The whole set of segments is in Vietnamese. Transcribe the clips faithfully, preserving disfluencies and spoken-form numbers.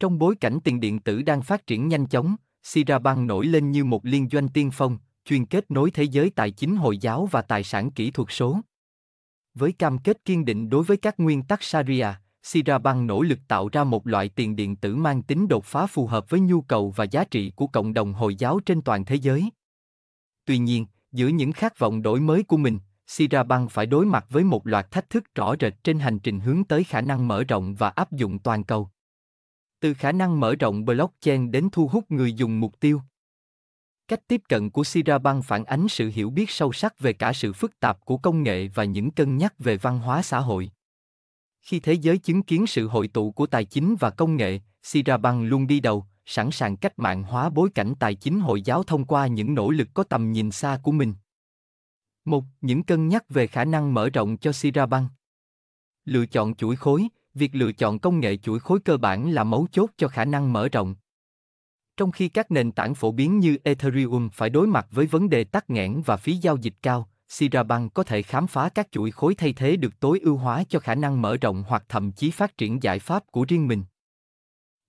Trong bối cảnh tiền điện tử đang phát triển nhanh chóng, SidraBank nổi lên như một liên doanh tiên phong, chuyên kết nối thế giới tài chính Hồi giáo và tài sản kỹ thuật số. Với cam kết kiên định đối với các nguyên tắc Sharia, SidraBank nỗ lực tạo ra một loại tiền điện tử mang tính đột phá phù hợp với nhu cầu và giá trị của cộng đồng Hồi giáo trên toàn thế giới. Tuy nhiên, giữa những khát vọng đổi mới của mình, SidraBank phải đối mặt với một loạt thách thức rõ rệt trên hành trình hướng tới khả năng mở rộng và áp dụng toàn cầu. Từ khả năng mở rộng blockchain đến thu hút người dùng mục tiêu. Cách tiếp cận của SidraBank phản ánh sự hiểu biết sâu sắc về cả sự phức tạp của công nghệ và những cân nhắc về văn hóa xã hội. Khi thế giới chứng kiến sự hội tụ của tài chính và công nghệ, SidraBank luôn đi đầu, sẵn sàng cách mạng hóa bối cảnh tài chính Hồi giáo thông qua những nỗ lực có tầm nhìn xa của mình. một. Những cân nhắc về khả năng mở rộng cho SidraBank. Lựa chọn chuỗi khối. Việc lựa chọn công nghệ chuỗi khối cơ bản là mấu chốt cho khả năng mở rộng. Trong khi các nền tảng phổ biến như Ethereum phải đối mặt với vấn đề tắc nghẽn và phí giao dịch cao, SidraBank có thể khám phá các chuỗi khối thay thế được tối ưu hóa cho khả năng mở rộng hoặc thậm chí phát triển giải pháp của riêng mình.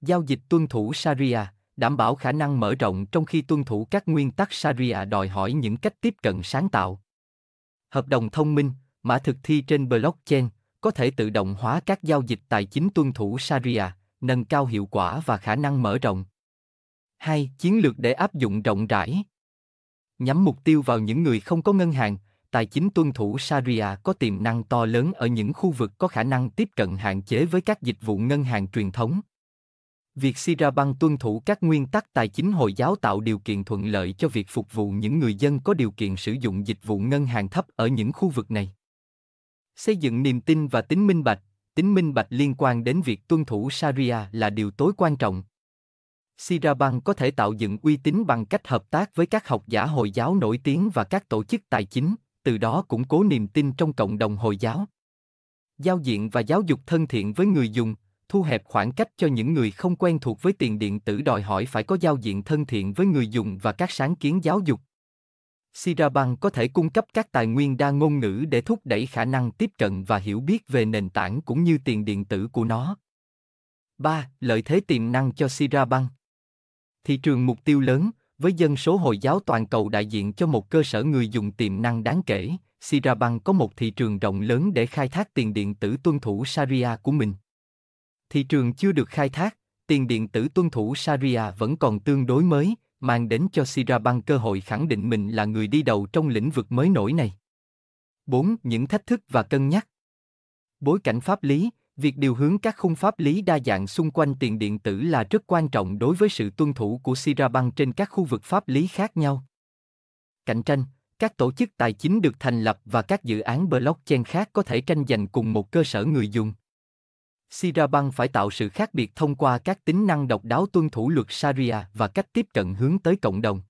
Giao dịch tuân thủ Sharia, đảm bảo khả năng mở rộng trong khi tuân thủ các nguyên tắc Sharia đòi hỏi những cách tiếp cận sáng tạo. Hợp đồng thông minh, mã thực thi trên blockchain, có thể tự động hóa các giao dịch tài chính tuân thủ Sharia, nâng cao hiệu quả và khả năng mở rộng. hai. Chiến lược để áp dụng rộng rãi. Nhắm mục tiêu vào những người không có ngân hàng, tài chính tuân thủ Sharia có tiềm năng to lớn ở những khu vực có khả năng tiếp cận hạn chế với các dịch vụ ngân hàng truyền thống. Việc SidraBank tuân thủ các nguyên tắc tài chính Hồi giáo tạo điều kiện thuận lợi cho việc phục vụ những người dân có điều kiện sử dụng dịch vụ ngân hàng thấp ở những khu vực này. Xây dựng niềm tin và tính minh bạch. Tính minh bạch liên quan đến việc tuân thủ Sharia là điều tối quan trọng. SidraBank có thể tạo dựng uy tín bằng cách hợp tác với các học giả Hồi giáo nổi tiếng và các tổ chức tài chính, từ đó củng cố niềm tin trong cộng đồng Hồi giáo. Giao diện và giáo dục thân thiện với người dùng, thu hẹp khoảng cách cho những người không quen thuộc với tiền điện tử đòi hỏi phải có giao diện thân thiện với người dùng và các sáng kiến giáo dục. SidraBank có thể cung cấp các tài nguyên đa ngôn ngữ để thúc đẩy khả năng tiếp cận và hiểu biết về nền tảng cũng như tiền điện tử của nó. ba. Lợi thế tiềm năng cho SidraBank. Thị trường mục tiêu lớn, với dân số Hồi giáo toàn cầu đại diện cho một cơ sở người dùng tiềm năng đáng kể, SidraBank có một thị trường rộng lớn để khai thác tiền điện tử tuân thủ Sharia của mình. Thị trường chưa được khai thác, tiền điện tử tuân thủ Sharia vẫn còn tương đối mới, mang đến cho SidraBank cơ hội khẳng định mình là người đi đầu trong lĩnh vực mới nổi này. bốn. Những thách thức và cân nhắc. Bối cảnh pháp lý, việc điều hướng các khung pháp lý đa dạng xung quanh tiền điện tử là rất quan trọng đối với sự tuân thủ của SidraBank trên các khu vực pháp lý khác nhau. Cạnh tranh, các tổ chức tài chính được thành lập và các dự án blockchain khác có thể tranh giành cùng một cơ sở người dùng. SidraBank phải tạo sự khác biệt thông qua các tính năng độc đáo tuân thủ luật Sharia và cách tiếp cận hướng tới cộng đồng.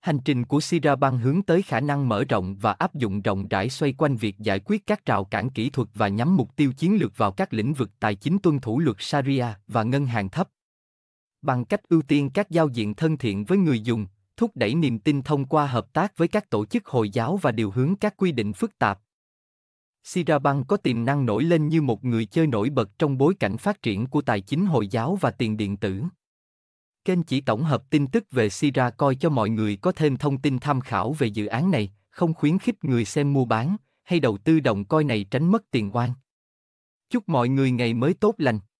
Hành trình của SidraBank hướng tới khả năng mở rộng và áp dụng rộng rãi xoay quanh việc giải quyết các rào cản kỹ thuật và nhắm mục tiêu chiến lược vào các lĩnh vực tài chính tuân thủ luật Sharia và ngân hàng thấp. Bằng cách ưu tiên các giao diện thân thiện với người dùng, thúc đẩy niềm tin thông qua hợp tác với các tổ chức Hồi giáo và điều hướng các quy định phức tạp. SidraBank có tiềm năng nổi lên như một người chơi nổi bật trong bối cảnh phát triển của tài chính Hồi giáo và tiền điện tử. Kênh chỉ tổng hợp tin tức về Sidra Coin cho mọi người có thêm thông tin tham khảo về dự án này, không khuyến khích người xem mua bán hay đầu tư đồng coin này tránh mất tiền oan. Chúc mọi người ngày mới tốt lành.